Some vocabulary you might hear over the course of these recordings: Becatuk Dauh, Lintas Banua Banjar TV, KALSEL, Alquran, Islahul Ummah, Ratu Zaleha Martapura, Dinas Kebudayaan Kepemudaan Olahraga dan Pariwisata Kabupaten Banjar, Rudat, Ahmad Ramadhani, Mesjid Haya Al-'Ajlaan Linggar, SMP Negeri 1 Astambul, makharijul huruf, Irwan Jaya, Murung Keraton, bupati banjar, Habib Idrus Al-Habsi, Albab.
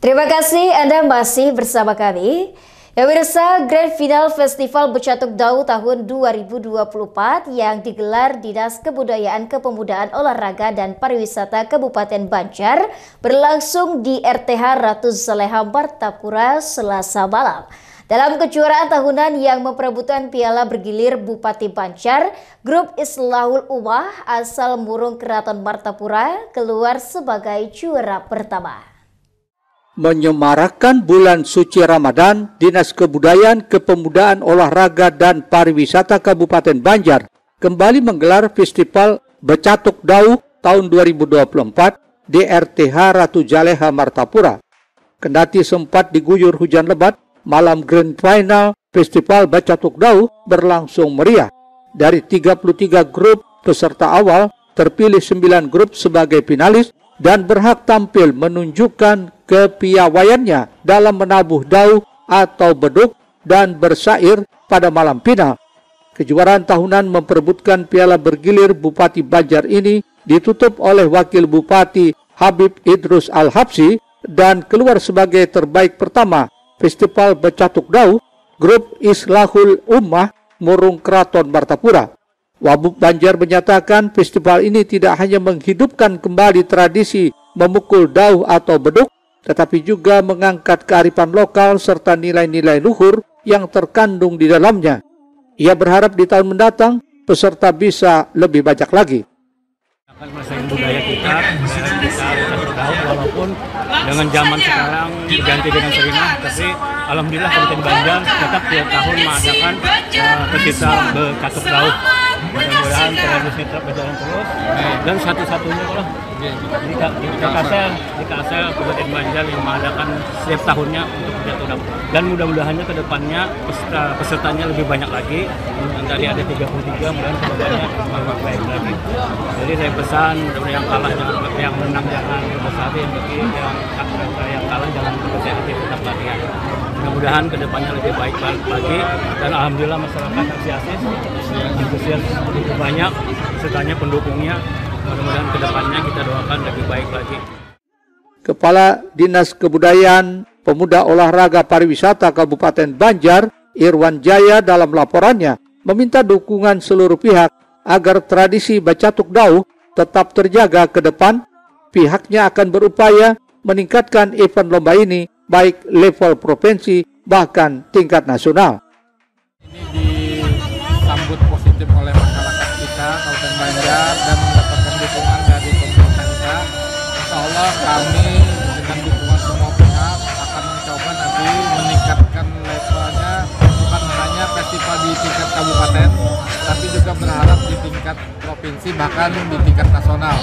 Terima kasih Anda masih bersama kami. Ya pemirsa, Grand Final Festival Becatuk Dauh tahun 2024 yang digelar Dinas Kebudayaan Kepemudaan Olahraga dan Pariwisata Kabupaten Banjar berlangsung di RTH Ratu Zaleha Martapura Selasa malam. Dalam kejuaraan tahunan yang memperebutkan piala bergilir Bupati Banjar, grup Islahul Ummah asal Murung Keraton Martapura keluar sebagai juara pertama. Menyemarakan bulan suci Ramadan, Dinas Kebudayaan Kepemudaan Olahraga dan Pariwisata Kabupaten Banjar kembali menggelar Festival Becatuk Dauh tahun 2024 di RTH Ratu Zaleha Martapura. Kendati sempat diguyur hujan lebat, malam Grand Final Festival Becatuk Dauh berlangsung meriah. Dari 33 grup peserta awal, terpilih 9 grup sebagai finalis dan berhak tampil menunjukkan kepiawaiannya dalam menabuh dauh atau beduk dan bersair pada malam final. Kejuaraan tahunan memperebutkan piala bergilir Bupati Banjar ini ditutup oleh Wakil Bupati Habib Idrus Al-Habsi dan keluar sebagai terbaik pertama Festival Becatuk Dauh, grup Islahul Ummah Murung Keraton Martapura. Wabub Banjar menyatakan festival ini tidak hanya menghidupkan kembali tradisi memukul dauh atau beduk, tetapi juga mengangkat kearifan lokal serta nilai-nilai luhur yang terkandung di dalamnya. Ia berharap di tahun mendatang peserta bisa lebih banyak lagi. Akan merasakan budaya kita, walaupun dengan zaman sekarang diganti dengan serinah, tapi alhamdulillah Kabupaten Banjar tetap tiap tahun mengadakan festival Becatuk Dauh. Mudah-mudahan tradisi tetap berjalan terus dan satu-satunya loh di KALSEL Kabupaten Banjar yang mengadakan setiap tahunnya untuk Becatuk Dauh. Dan mudah-mudahannya ke depannya pesertanya lebih banyak lagi. Tadi ada 33, mudah-mudahan kemudiannya lebih baik lagi. Jadi saya pesan yang kalah jangan, yang menang jangan berbesar, yang kalah jangan berbesar, tetap latihan. Mudah-mudahan kedepannya lebih baik lagi dan alhamdulillah masyarakat antusias lebih banyak, sertanya pendukungnya. Mudah-mudahan kedepannya kita doakan lebih baik lagi. Kepala Dinas Kebudayaan Pemuda Olahraga Pariwisata Kabupaten Banjar, Irwan Jaya, dalam laporannya meminta dukungan seluruh pihak agar tradisi Becatuk Dauh tetap terjaga ke depan. Pihaknya akan berupaya meningkatkan event lomba ini baik level provinsi bahkan tingkat nasional. Ini disambut positif oleh masyarakat kita Kabupaten Banjar dan mendapatkan dukungan dari pemerintah kita. Insya Allah kami dengan dukungan semua pihak akan mencoba nanti meningkatkan levelnya, bukan hanya festival di tingkat kabupaten, tapi juga berharap di tingkat provinsi bahkan di tingkat nasional.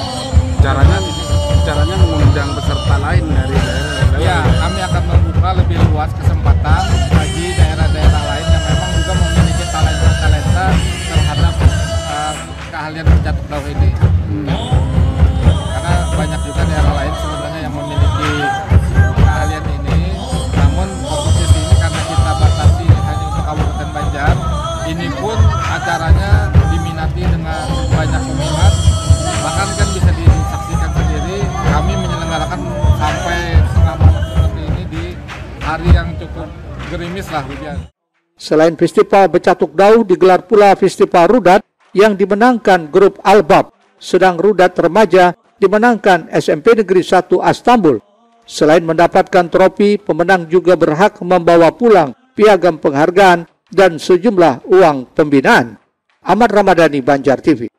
Caranya mengundang peserta lain dari daerah-daerah. Ya, kami akan membuka lebih luas kesempatan bagi daerah-daerah lain yang memang juga memiliki talenta-talenta terhadap keahlian Becatuk Dauh ini. Karena banyak juga daerah lain sebenarnya yang memiliki keahlian ini. Namun kompetisi ini karena kita batasi hanya untuk Kabupaten Banjar. Ini pun acaranya diminati dengan banyak peminat. Bahkan kan bisa disaksikan sendiri, kami menyelenggarakan sampai setengah malam seperti ini di hari yang cukup gerimis lah hujan. Selain festival Becatuk Dauh, digelar pula festival Rudat yang dimenangkan grup Albab, sedang Rudat Remaja dimenangkan SMP Negeri 1 Astambul. Selain mendapatkan trofi, pemenang juga berhak membawa pulang piagam penghargaan dan sejumlah uang pembinaan. Ahmad Ramadhani, Banjar TV.